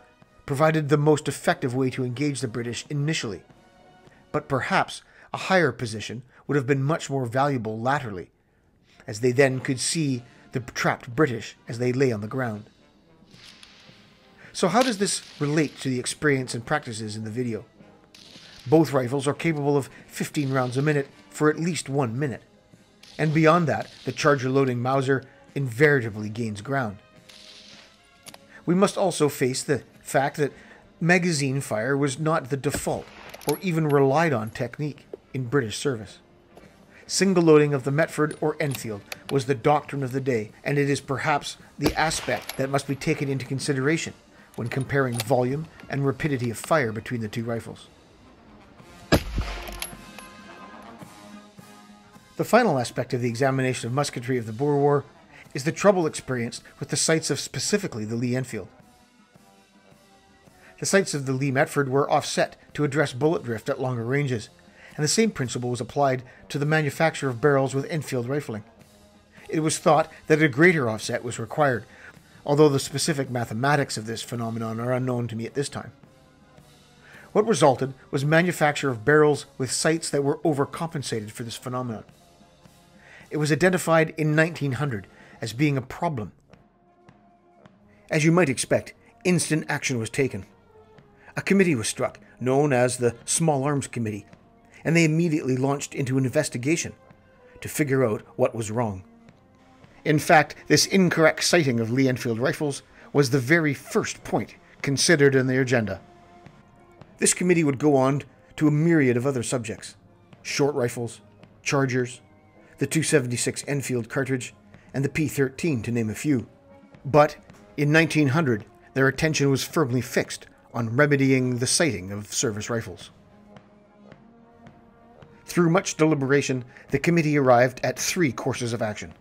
provided the most effective way to engage the British initially, but perhaps a higher position would have been much more valuable laterally, as they then could see the trapped British as they lay on the ground. So how does this relate to the experience and practices in the video? Both rifles are capable of 15 rounds a minute for at least 1 minute, and beyond that, the charger-loading Mauser invariably gains ground. We must also face the fact that magazine fire was not the default or even relied on technique in British service. Single loading of the Metford or Enfield was the doctrine of the day, and it is perhaps the aspect that must be taken into consideration when comparing volume and rapidity of fire between the two rifles. The final aspect of the examination of musketry of the Boer War is the trouble experienced with the sights of specifically the Lee-Enfield. The sights of the Lee-Metford were offset to address bullet drift at longer ranges, and the same principle was applied to the manufacture of barrels with Enfield rifling. It was thought that a greater offset was required, although the specific mathematics of this phenomenon are unknown to me at this time. What resulted was manufacture of barrels with sights that were overcompensated for this phenomenon. It was identified in 1900 as being a problem. As you might expect, instant action was taken. A committee was struck, known as the Small Arms Committee, and they immediately launched into an investigation to figure out what was wrong. In fact, this incorrect sighting of Lee-Enfield rifles was the very first point considered in the agenda. This committee would go on to a myriad of other subjects: short rifles, chargers, the 276 Enfield cartridge, and the P-13, to name a few. But in 1900, their attention was firmly fixed on remedying the sighting of service rifles. Through much deliberation, the committee arrived at three courses of action.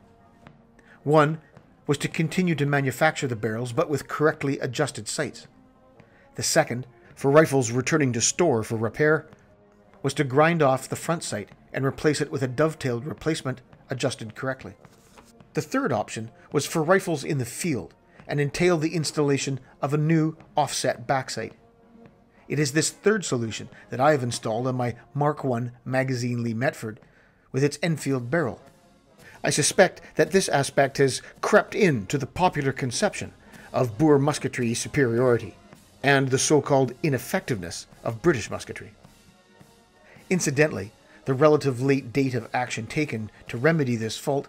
One was to continue to manufacture the barrels, but with correctly adjusted sights. The second, for rifles returning to store for repair, was to grind off the front sight and replace it with a dovetailed replacement adjusted correctly. The third option was for rifles in the field and entailed the installation of a new offset back sight. It is this third solution that I have installed on my Mark I magazine Lee-Metford with its Enfield barrel. I suspect that this aspect has crept into the popular conception of Boer musketry superiority and the so-called ineffectiveness of British musketry. Incidentally, the relative late date of action taken to remedy this fault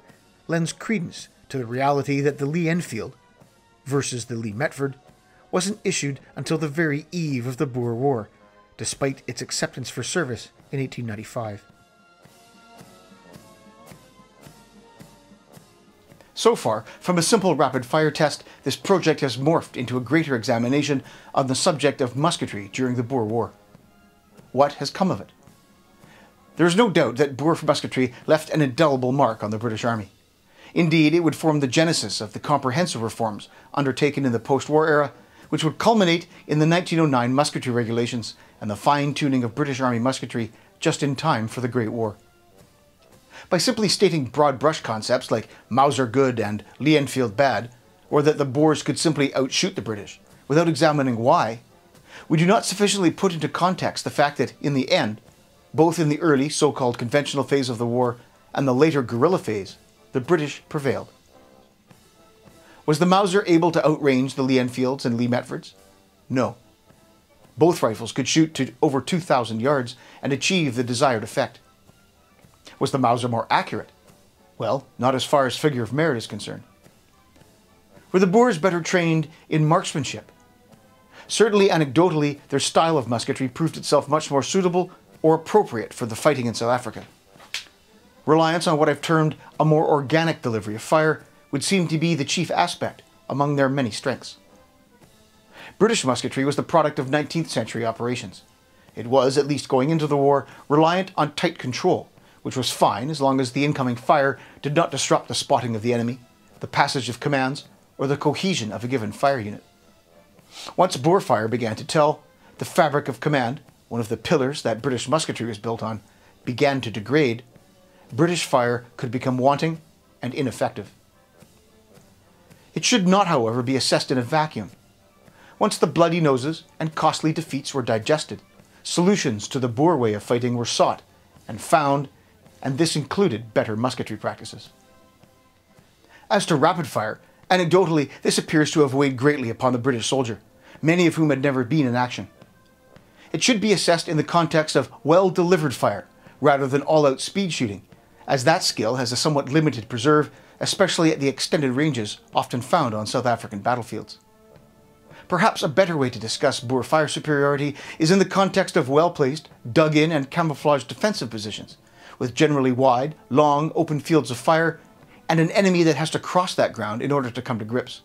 lends credence to the reality that the Lee-Enfield versus the Lee-Metford wasn't issued until the very eve of the Boer War, despite its acceptance for service in 1895. So far, from a simple rapid-fire test, this project has morphed into a greater examination on the subject of musketry during the Boer War. What has come of it? There is no doubt that Boer musketry left an indelible mark on the British Army. Indeed, it would form the genesis of the comprehensive reforms undertaken in the post-war era, which would culminate in the 1909 musketry regulations and the fine-tuning of British Army musketry just in time for the Great War. By simply stating broad brush concepts like Mauser good and Lee-Enfield bad, or that the Boers could simply outshoot the British, without examining why, we do not sufficiently put into context the fact that, in the end, both in the early so-called conventional phase of the war and the later guerrilla phase, the British prevailed. Was the Mauser able to outrange the Lee-Enfields and Lee-Metfords? No. Both rifles could shoot to over 2,000 yards and achieve the desired effect. Was the Mauser more accurate? Well, not as far as figure of merit is concerned. Were the Boers better trained in marksmanship? Certainly, anecdotally, their style of musketry proved itself much more suitable or appropriate for the fighting in South Africa. Reliance on what I've termed a more organic delivery of fire would seem to be the chief aspect among their many strengths. British musketry was the product of 19th century operations. It was, at least going into the war, reliant on tight control, which was fine as long as the incoming fire did not disrupt the spotting of the enemy, the passage of commands, or the cohesion of a given fire unit. Once Boer fire began to tell, the fabric of command, one of the pillars that British musketry was built on, began to degrade. British fire could become wanting and ineffective. It should not, however, be assessed in a vacuum. Once the bloody noses and costly defeats were digested, solutions to the Boer way of fighting were sought and found, and this included better musketry practices. As to rapid fire, anecdotally, this appears to have weighed greatly upon the British soldier, many of whom had never been in action. It should be assessed in the context of well-delivered fire, rather than all-out speed shooting, as that skill has a somewhat limited preserve, especially at the extended ranges often found on South African battlefields. Perhaps a better way to discuss Boer fire superiority is in the context of well-placed, dug-in and camouflaged defensive positions, with generally wide, long, open fields of fire, and an enemy that has to cross that ground in order to come to grips.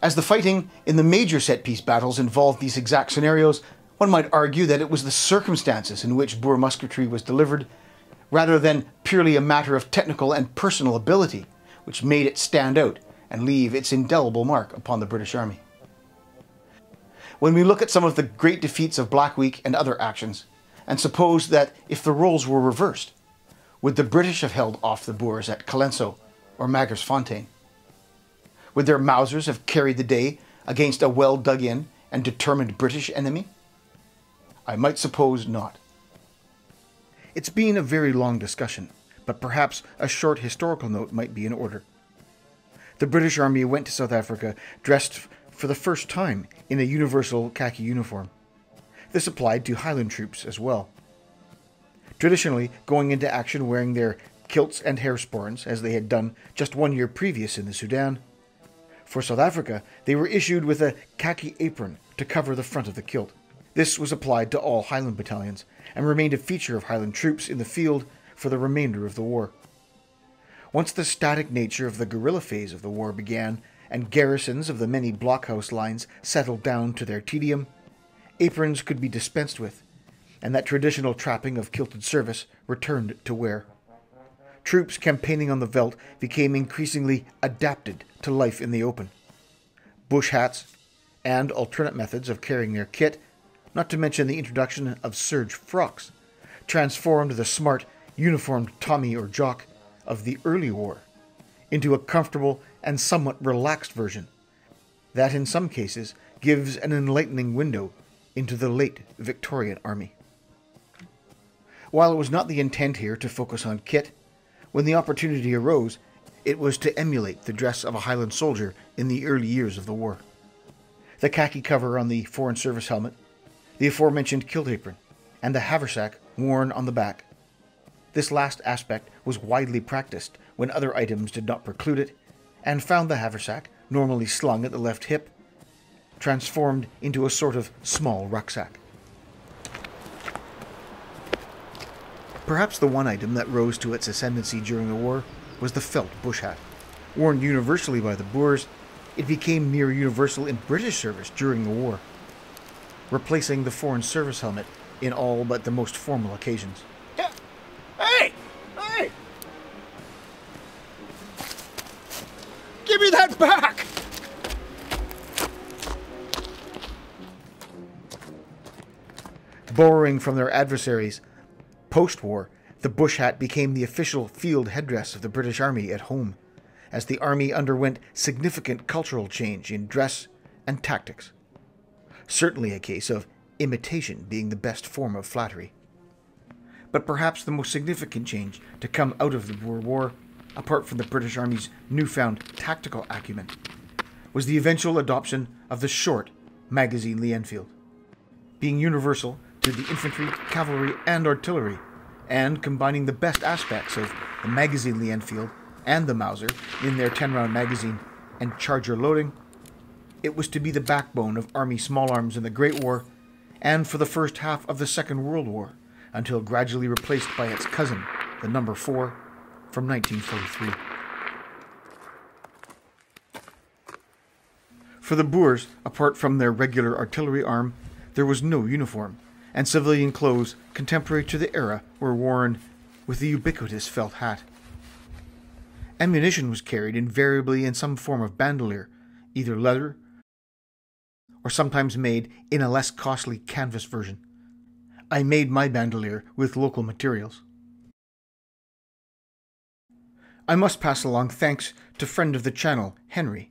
As the fighting in the major set-piece battles involved these exact scenarios, one might argue that it was the circumstances in which Boer musketry was delivered, rather than purely a matter of technical and personal ability, which made it stand out and leave its indelible mark upon the British Army. When we look at some of the great defeats of Black Week and other actions, and suppose that if the roles were reversed, would the British have held off the Boers at Colenso or Magersfontein? Would their Mausers have carried the day against a well-dug-in and determined British enemy? I might suppose not. It's been a very long discussion, but perhaps a short historical note might be in order. The British Army went to South Africa dressed for the first time in a universal khaki uniform. This applied to Highland troops as well. Traditionally, going into action wearing their kilts and hairsporns, as they had done just 1 year previous in the Sudan, for South Africa, they were issued with a khaki apron to cover the front of the kilt. This was applied to all Highland battalions, and remained a feature of Highland troops in the field for the remainder of the war. Once the static nature of the guerrilla phase of the war began, and garrisons of the many blockhouse lines settled down to their tedium, aprons could be dispensed with, and that traditional trapping of kilted service returned to wear. Troops campaigning on the veldt became increasingly adapted to life in the open. Bush hats and alternate methods of carrying their kit, not to mention the introduction of serge frocks, transformed the smart, uniformed Tommy or Jock of the early war into a comfortable and somewhat relaxed version that in some cases gives an enlightening window into the late Victorian army. While it was not the intent here to focus on kit, when the opportunity arose, it was to emulate the dress of a Highland soldier in the early years of the war. The khaki cover on the Foreign Service helmet, the aforementioned kilt apron, and the haversack worn on the back. This last aspect was widely practiced when other items did not preclude it, and found the haversack, normally slung at the left hip, transformed into a sort of small rucksack. Perhaps the one item that rose to its ascendancy during the war was the felt bush hat. Worn universally by the Boers, it became near universal in British service during the war, replacing the Foreign Service helmet in all but the most formal occasions. Hey! Hey! Give me that back! Borrowing from their adversaries, post-war, the bush hat became the official field headdress of the British Army at home, as the Army underwent significant cultural change in dress and tactics. Certainly a case of imitation being the best form of flattery. But perhaps the most significant change to come out of the Boer War, apart from the British Army's newfound tactical acumen, was the eventual adoption of the short magazine Lee-Enfield, being universal to the infantry, cavalry, and artillery, and combining the best aspects of the magazine Lee-Enfield and the Mauser in their 10-round magazine and charger loading. It was to be the backbone of Army small arms in the Great War, and for the first half of the Second World War, until gradually replaced by its cousin, the number 4, from 1943. For the Boers, apart from their regular artillery arm, there was no uniform, and civilian clothes contemporary to the era were worn with the ubiquitous felt hat. Ammunition was carried invariably in some form of bandolier, either leather or sometimes made in a less costly canvas version. I made my bandolier with local materials. I must pass along thanks to friend of the channel, Henry,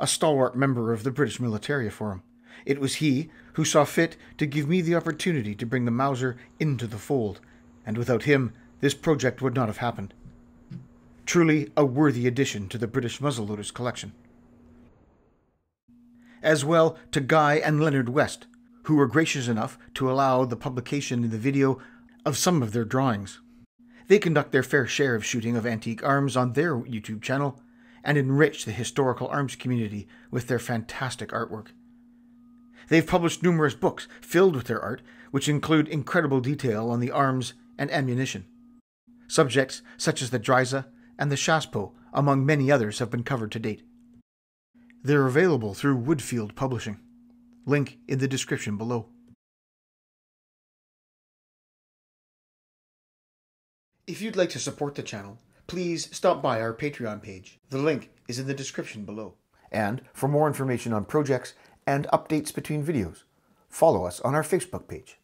a stalwart member of the British Militaria Forum. It was he who saw fit to give me the opportunity to bring the Mauser into the fold, and without him, this project would not have happened. Truly a worthy addition to the British muzzleloaders collection. As well to Guy and Leonard West, who were gracious enough to allow the publication in the video of some of their drawings. They conduct their fair share of shooting of antique arms on their YouTube channel, and enrich the historical arms community with their fantastic artwork. They've published numerous books filled with their art, which include incredible detail on the arms and ammunition. Subjects such as the Dreyse and the Shaspo, among many others, have been covered to date. They're available through Woodfield Publishing. Link in the description below. If you'd like to support the channel, please stop by our Patreon page. The link is in the description below. And for more information on projects and updates between videos, follow us on our Facebook page.